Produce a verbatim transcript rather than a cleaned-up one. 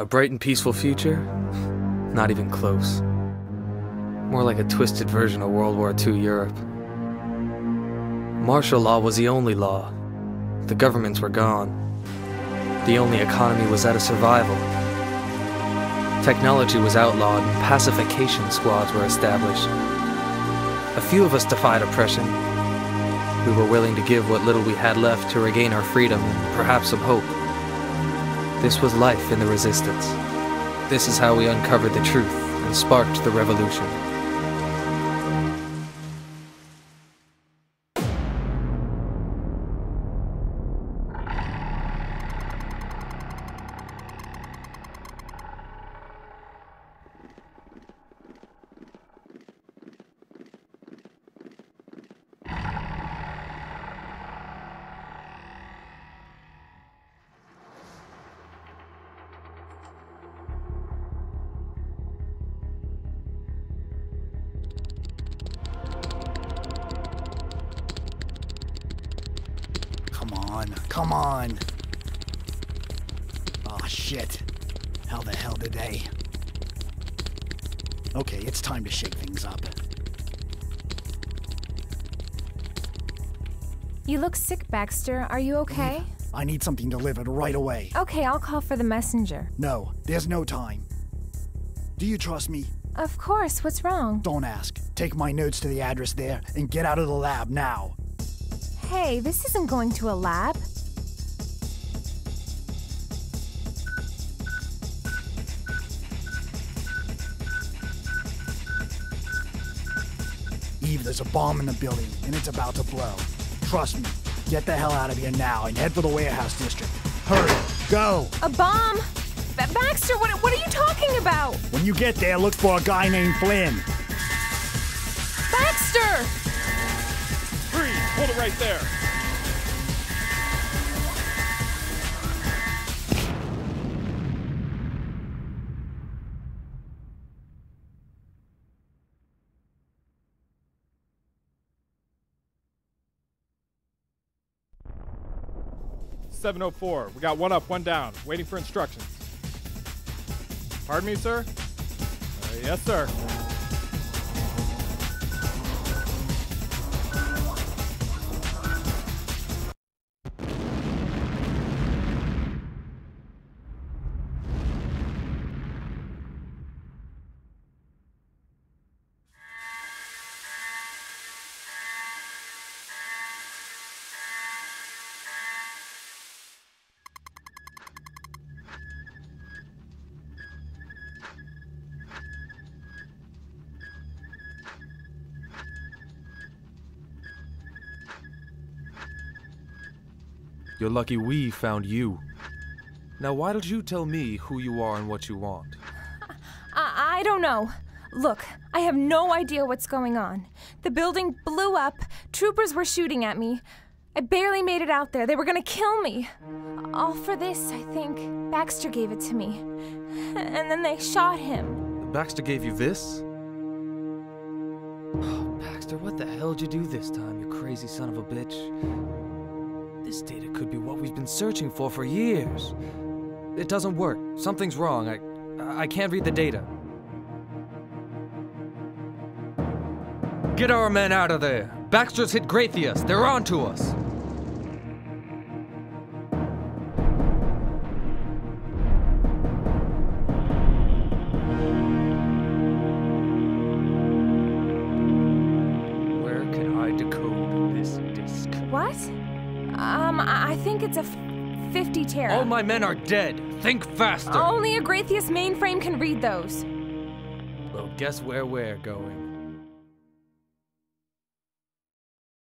A bright and peaceful future? Not even close. More like a twisted version of World War Two Europe. Martial law was the only law. The governments were gone. The only economy was that of survival. Technology was outlawed and pacification squads were established. A few of us defied oppression. We were willing to give what little we had left to regain our freedom and perhaps some hope. This was life in the resistance. This is how we uncovered the truth and sparked the revolution. Come on. Oh shit. How the hell did they? Okay, it's time to shake things up. You look sick, Baxter. Are you okay? Mm, I need something delivered right away. Okay, I'll call for the messenger. No, there's no time. Do you trust me? Of course. What's wrong? Don't ask. Take my notes to the address there and get out of the lab now. Hey, this isn't going to a lab. Eve, there's a bomb in the building, and it's about to blow. Trust me, get the hell out of here now and head for the warehouse district. Hurry, go! A bomb? Baxter, what, what are you talking about? When you get there, look for a guy named Flynn. Baxter! Freeze! Hold it right there! seven oh four. We got one up, one down. Waiting for instructions. Pardon me, sir? Uh, yes, sir. You're lucky we found you. Now why don't you tell me who you are and what you want? I, I don't know. Look, I have no idea what's going on. The building blew up, troopers were shooting at me. I barely made it out there, they were gonna kill me. All for this, I think. Baxter gave it to me. And then they shot him. Baxter gave you this? Oh, Baxter, what the hell did you do this time, you crazy son of a bitch? This data could be what we've been searching for for years. It doesn't work. Something's wrong. I, I can't read the data. Get our men out of there. Baxter's hit Grathius. They're on to us. Where can I decode this disk? What? Um, I think it's a fifty tera. All my men are dead. Think faster. Only a Grathius mainframe can read those. Well, guess where we're going.